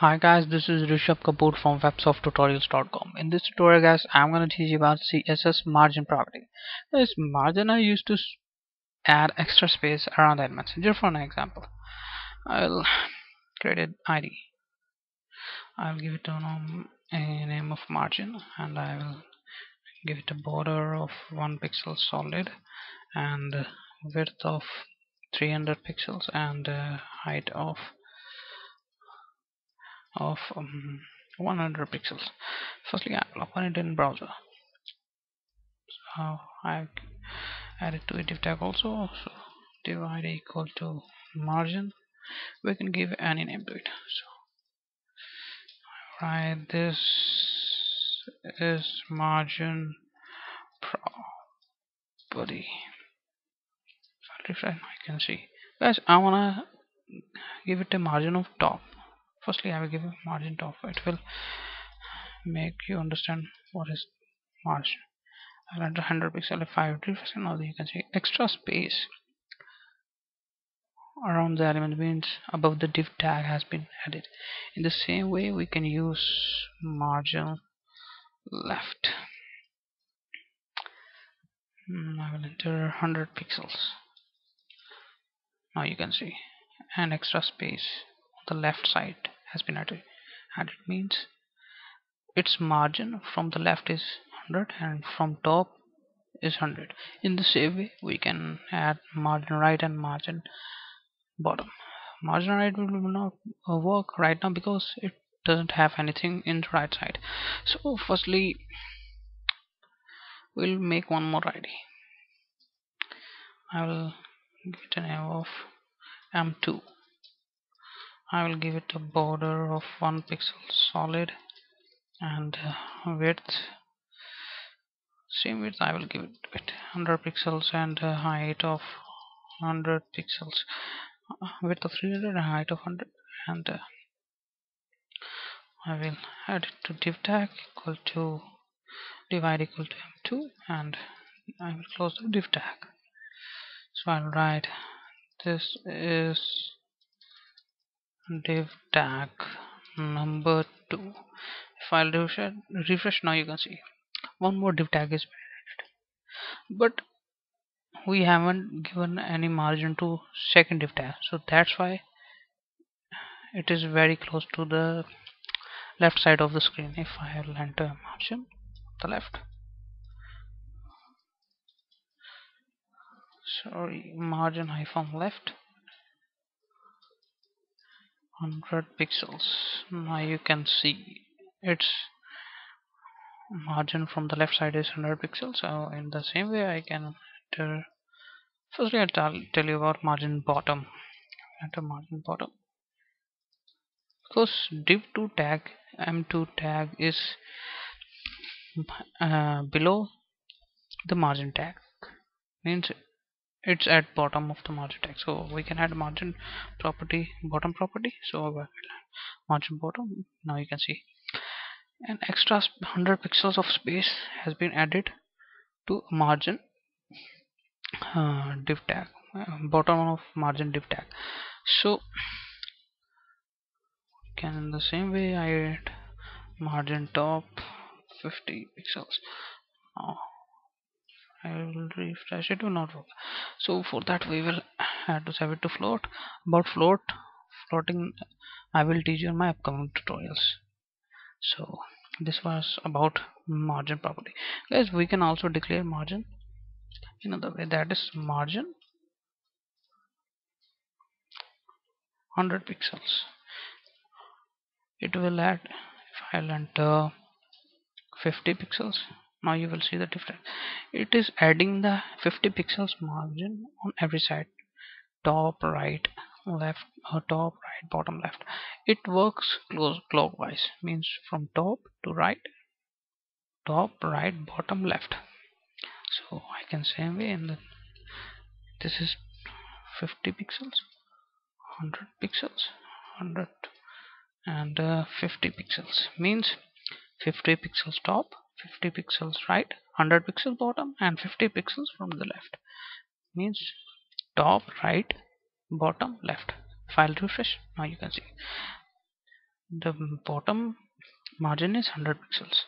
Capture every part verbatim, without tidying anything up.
Hi guys, this is Rishabh Kapoor from websofttutorials dot com. In this tutorial guys, I'm going to teach you about C S S margin property. This margin I used to add extra space around the elements. Just for an example, I'll create an I D. I'll give it a name of margin and I will give it a border of one pixel solid and width of three hundred pixels and height of of um, one hundred pixels. Firstly, I will open it in browser. So I added to a div tag also. So div I D equal to margin. We can give any name to it. So write this is margin property. So I'll refresh. I can see, guys, I wanna give it a margin of top. Firstly, I will give a margin top. It will make you understand what is margin. I'll enter one hundred pixel at five hundred percent. Now you can see extra space around the element means above the div tag has been added. In the same way, we can use margin left. I will enter one hundred pixels. Now you can see an extra space. The left side has been added, and it means its margin from the left is one hundred and from top is one hundred. In the same way, we can add margin right and margin bottom. Margin right will not work right now because it doesn't have anything in the right side. So firstly, we'll make one more I D. I will give it a name of M two. I will give it a border of one pixel solid and uh, width, same width. I will give it one hundred pixels and uh, height of one hundred pixels, uh, width of three hundred and height of one hundred, and uh, I will add it to div tag equal to divide equal to M two, and I will close the div tag. So I will write this is div tag number two. If I'll refresh, refresh now you can see one more div tag is added, but we haven't given any margin to second div tag, so that's why it is very close to the left side of the screen. If I will enter margin the left, sorry, margin hyphen left one hundred pixels. Now you can see its margin from the left side is one hundred pixels. So in the same way, I can enter. Firstly, I'll tell you about margin bottom. Enter margin bottom. Because div two tag, M two tag is uh, below the margin tag, means it's at bottom of the margin tag. So we can add margin property, bottom property. So margin bottom. Now you can see an extra one hundred pixels of space has been added to margin uh, div tag, uh, bottom of margin div tag. So can in the same way I add margin top fifty pixels. Now I will refresh. It will not work. So for that we will add to save it to float. About float, floating I will teach you in my upcoming tutorials. So this was about margin property. Guys, we can also declare margin in another way, that is margin one hundred pixels. It will add, if I'll enter fifty pixels. Now you will see the difference. It is adding the fifty pixels margin on every side, top, right, left, or top, right, bottom, left. It works close clockwise, means from top to right, top, right, bottom, left. So I can same way, and then this is fifty pixels, one hundred pixels, one hundred, and uh, fifty pixels, means fifty pixels top, fifty pixels right, one hundred pixels bottom, and fifty pixels from the left, means top, right, bottom, left. If I'll refresh, now you can see the bottom margin is one hundred pixels,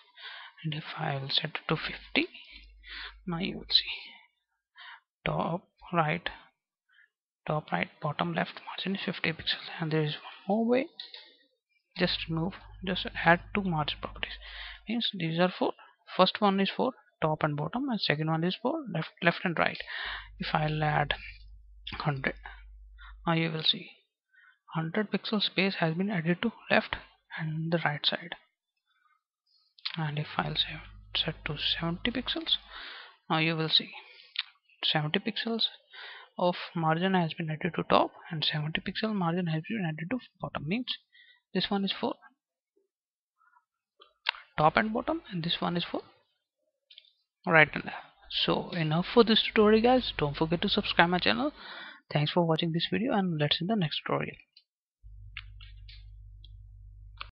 and if I will set it to fifty, now you will see top right, top right, bottom left margin is fifty pixels. And there is one more way, just remove, just add two margin properties. Means these are for, first one is for top and bottom, and second one is for left, left and right. If I'll add one hundred, now you will see one hundred pixel space has been added to left and the right side. And if I'll say set to seventy pixels, now you will see seventy pixels of margin has been added to top and seventy pixel margin has been added to bottom. Means this one is for top and bottom, and this one is for right and left. So enough for this tutorial, guys. Don't forget to subscribe my channel. Thanks for watching this video, and let's see the next tutorial.